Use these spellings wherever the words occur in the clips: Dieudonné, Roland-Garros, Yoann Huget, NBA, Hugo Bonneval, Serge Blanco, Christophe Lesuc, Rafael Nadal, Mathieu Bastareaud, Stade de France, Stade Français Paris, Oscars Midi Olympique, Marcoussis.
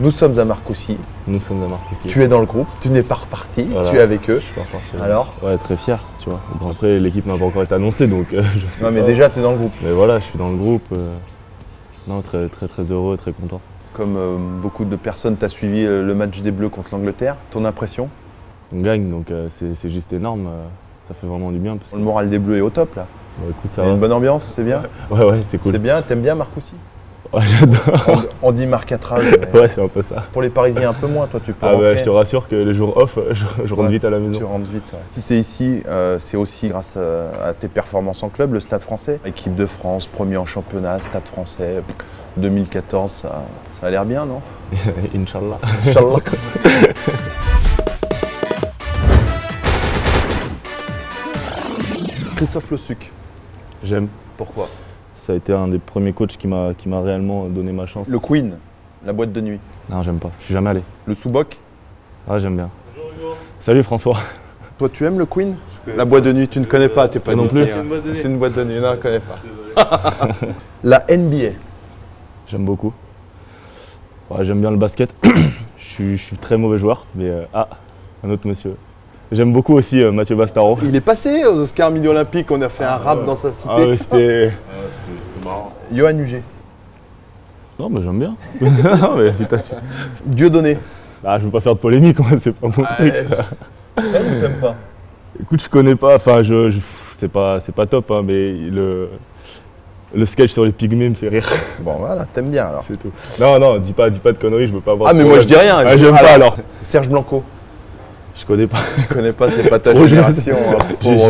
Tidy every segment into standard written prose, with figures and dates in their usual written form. Nous sommes à Marcoussis. Nous sommes à Marcoussis. Tu es dans le groupe, tu n'es pas reparti, voilà. Tu es avec eux. Je suis pas reparti. Alors ouais, très fier, tu vois. Bon, après, l'équipe n'a pas encore été annoncée, donc je sais pas. Non, mais déjà, tu es dans le groupe. Mais voilà, je suis dans le groupe. Non, très heureux, très content. Comme beaucoup de personnes, tu as suivi le match des Bleus contre l'Angleterre. Ton impression? On gagne, donc c'est juste énorme. Ça fait vraiment du bien. Parce que... Le moral des Bleus est au top, là. Bon, écoute, ça va. Une bonne ambiance, c'est bien. Ouais, c'est cool. C'est bien, t'aimes bien Marcoussis? Ouais, j'adore. On dit marcatral. Ouais, c'est un peu ça. Pour les Parisiens, un peu moins, toi, tu peux rentrer. Je te rassure que les jours off, je rentre vite à la maison. Tu rentres vite. Ouais. Si tu es ici, c'est aussi grâce à tes performances en club, le Stade Français. Équipe de France, premier en championnat, Stade Français, 2014, ça a l'air bien, non? Inch'Allah. Inch'Allah. Christophe Lesuc. J'aime. Pourquoi? Ça a été un des premiers coachs qui m'a réellement donné ma chance. Le Queen, la boîte de nuit. Non, j'aime pas. Je suis jamais allé. Le Souboc. Ah, j'aime bien. Bonjour Hugo. Salut François. Toi, tu aimes le Queen? La boîte de nuit, tu ne connais pas, t'es pas non plus. C'est une boîte de nuit, non, je connais pas. Désolé. La NBA. J'aime beaucoup. Ouais, j'aime bien le basket. je suis très mauvais joueur, mais un autre monsieur. J'aime beaucoup aussi Mathieu Bastareaud. Il est passé aux Oscars Midi Olympique, on a fait un rap dans sa cité. Ah ouais, c'était marrant. Yoann Huget. Non, mais j'aime bien. Non, mais putain, Dieudonné. Je veux pas faire de polémique, c'est pas mon truc. T'aimes ou t'aimes pas? Écoute, je connais pas, enfin, c'est pas top, hein, mais le sketch sur les pygmées me fait rire. Bon, voilà, t'aimes bien alors. C'est tout. Non, dis pas de conneries, je veux pas avoir. Ah, mais moi je dis rien. J'aime pas alors. Serge Blanco. Je connais pas. Tu connais pas, c'est pas ta génération.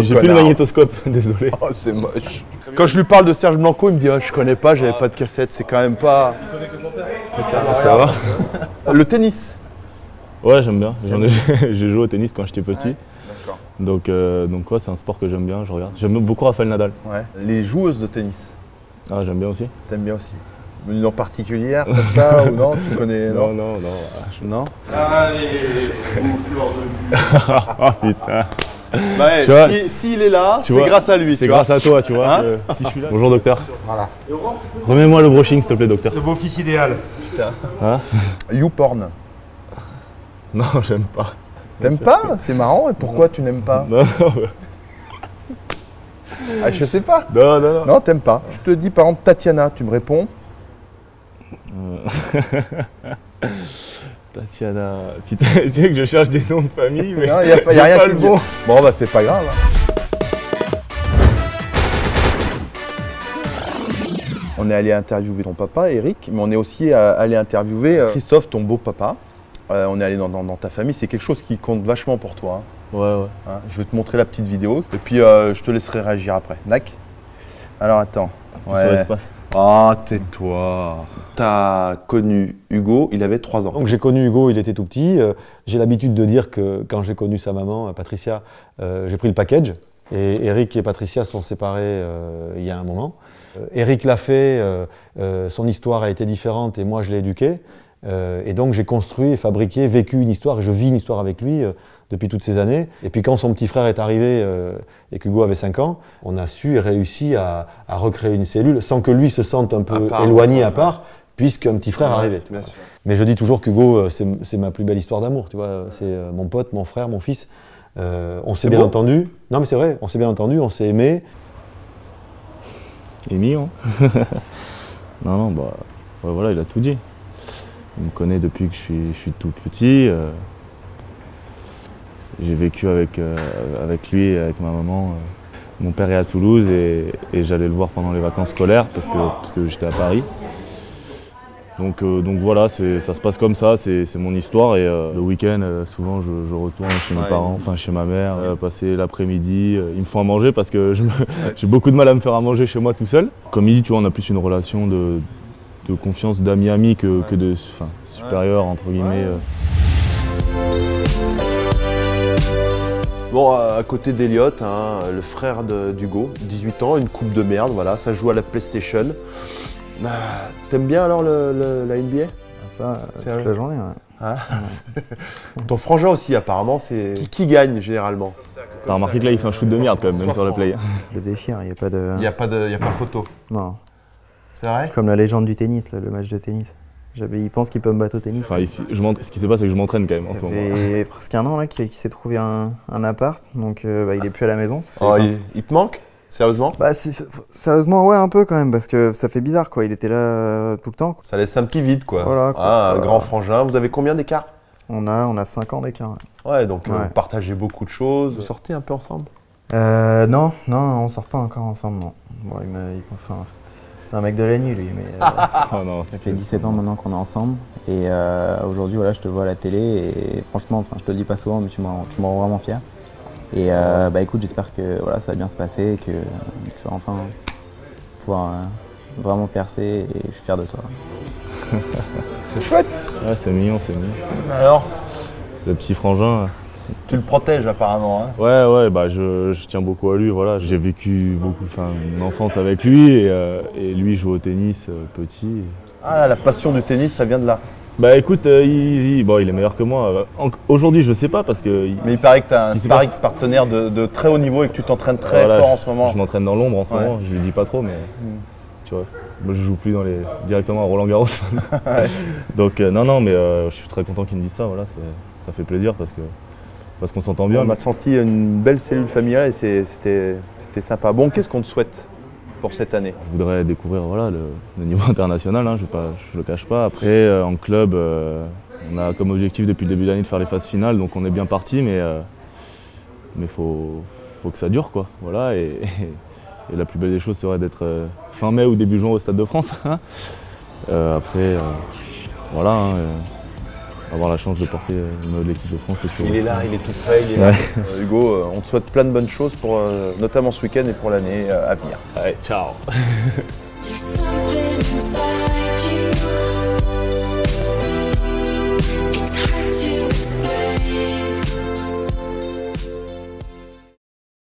J'ai plus le magnétoscope, désolé. Oh, c'est moche. Quand je lui parle de Serge Blanco, il me dit oh, je connais pas, j'avais pas de cassette, c'est quand même pas. Tu connais que son père. Ça va. Le tennis. Ouais, j'aime bien. J'ai joué au tennis quand j'étais petit. Ouais, d'accord. Donc ouais, c'est un sport que j'aime bien, je regarde. J'aime beaucoup Rafael Nadal. Ouais. Les joueuses de tennis. Ah, j'aime bien aussi. T'aimes bien aussi. Une en particulière, comme ça, ou non? Tu connais? Non. Allez, fleur de vue. Ah putain. Bah ouais, s'il est là, c'est grâce à lui. C'est grâce à toi, tu vois. Hein? Si je suis là. Bonjour docteur. Voilà. Remets-moi le brushing, s'il te plaît, docteur. Le beau-fils idéal. Putain. Hein? YouPorn. Non, j'aime pas. T'aimes pas? C'est marrant. Et pourquoi tu n'aimes pas? Non. Ah, je sais pas. Non. Non, t'aimes pas. Je te dis par exemple Tatiana, tu me réponds. Tatiana, putain, c'est vrai que je cherche des noms de famille, mais il n'y a rien de bon. Bon, bah, c'est pas grave. On est allé interviewer ton papa, Eric, mais on est aussi allé interviewer Christophe, ton beau-papa. On est allé dans ta famille, c'est quelque chose qui compte vachement pour toi. Hein. Ouais. Hein, je vais te montrer la petite vidéo, et puis je te laisserai réagir après. Nac. Alors, attends. Ouais. Ah, tais-toi. T'as connu Hugo, il avait 3 ans. Donc j'ai connu Hugo, il était tout petit. J'ai l'habitude de dire que quand j'ai connu sa maman, Patricia, j'ai pris le package. Et Eric et Patricia sont séparés il y a un moment. Eric l'a fait, son histoire a été différente et moi je l'ai éduqué. Et donc j'ai construit, fabriqué, vécu une histoire et je vis une histoire avec lui depuis toutes ces années. Et puis quand son petit frère est arrivé et qu'Hugo avait 5 ans, on a su et réussi à recréer une cellule sans que lui se sente un peu éloigné à part, puisqu'un petit frère arrivait. Bien sûr. Mais je dis toujours qu'Hugo, c'est ma plus belle histoire d'amour, tu vois. C'est mon pote, mon frère, mon fils. On s'est bien entendu. Non mais c'est vrai, on s'est bien entendu, on s'est aimé. Il est mignon. non, bah ouais, voilà, il a tout dit. Il me connaît depuis que je suis tout petit. J'ai vécu avec lui et avec ma maman. Mon père est à Toulouse et j'allais le voir pendant les vacances scolaires parce que j'étais à Paris. Donc voilà, ça se passe comme ça, c'est mon histoire. Et le week-end, souvent, je retourne chez mes parents, enfin chez ma mère, passer l'après-midi. Ils me font à manger parce que j'ai beaucoup de mal à me faire à manger chez moi tout seul. Comme il dit, tu vois, on a plus une relation de confiance d'ami-ami que de supérieur, entre guillemets. Bon, à côté d'Eliott, hein, le frère d'Hugo, 18 ans, une coupe de merde, voilà, ça joue à la PlayStation. T'aimes bien alors la NBA? Ça, toute la journée, ouais. Ton frangin aussi, apparemment, c'est... Qui gagne, généralement? T'as remarqué que là, il fait un shoot de merde, quand même, même sur le play. Le déchire, il n'y a pas de... Il n'y a pas photo. Non. C'est vrai? Comme la légende du tennis, le match de tennis. Il pense qu'il peut me battre au tennis. Enfin, ici, ce qui se passe, c'est que je m'entraîne quand même en ce moment. Ça fait presque un an là qu'il s'est trouvé un appart, donc il est plus à la maison. Oh, il te manque? Sérieusement? Bah, sérieusement, ouais, un peu quand même, parce que ça fait bizarre, quoi. Il était là tout le temps, quoi. Ça laisse un petit vide, quoi. Voilà, quoi, grand frangin. Vous avez combien d'écart? On a 5 ans d'écart. Ouais, donc vous partagez beaucoup de choses. Vous sortez un peu ensemble? Non, on sort pas encore ensemble, non. Bon, c'est un mec de la nuit, lui, mais ça fait 17 ans maintenant qu'on est ensemble. Et aujourd'hui, voilà, je te vois à la télé et franchement, je te le dis pas souvent, mais tu me rends vraiment fier. Et écoute, j'espère que voilà, ça va bien se passer et que tu vas enfin pouvoir vraiment percer et je suis fier de toi. C'est chouette. Ouais, c'est mignon, c'est mignon. Alors le petit frangin, tu le protèges apparemment, hein. Ouais, bah, je tiens beaucoup à lui, voilà. J'ai vécu beaucoup, mon enfance avec lui et lui joue au tennis petit. Ah, la passion du tennis, ça vient de là. Bah écoute, il est meilleur que moi. Aujourd'hui, je sais pas parce que... Mais il paraît que tu as un sparring partenaire de très haut niveau et que tu t'entraînes très fort en ce moment. Je m'entraîne dans l'ombre en ce moment, je lui dis pas trop, mais tu vois, moi, je joue plus dans les... directement à Roland-Garros. Donc je suis très content qu'il me dise ça, voilà, ça fait plaisir parce qu'on s'entend bien. On a senti une belle cellule familiale et c'était sympa. Bon, qu'est-ce qu'on te souhaite pour cette année? Je voudrais découvrir voilà, le niveau international, hein, je ne le cache pas. Après, en club, on a comme objectif depuis le début de l'année de faire les phases finales, donc on est bien parti, mais faut que ça dure, quoi. Voilà, et la plus belle des choses serait d'être fin mai ou début juin au Stade de France. Après, voilà. Avoir la chance de porter le maillot de l'équipe de France. Il est là, il est tout prêt, il est là. Hugo, on te souhaite plein de bonnes choses, pour, notamment ce week-end et pour l'année à venir. Allez, ciao.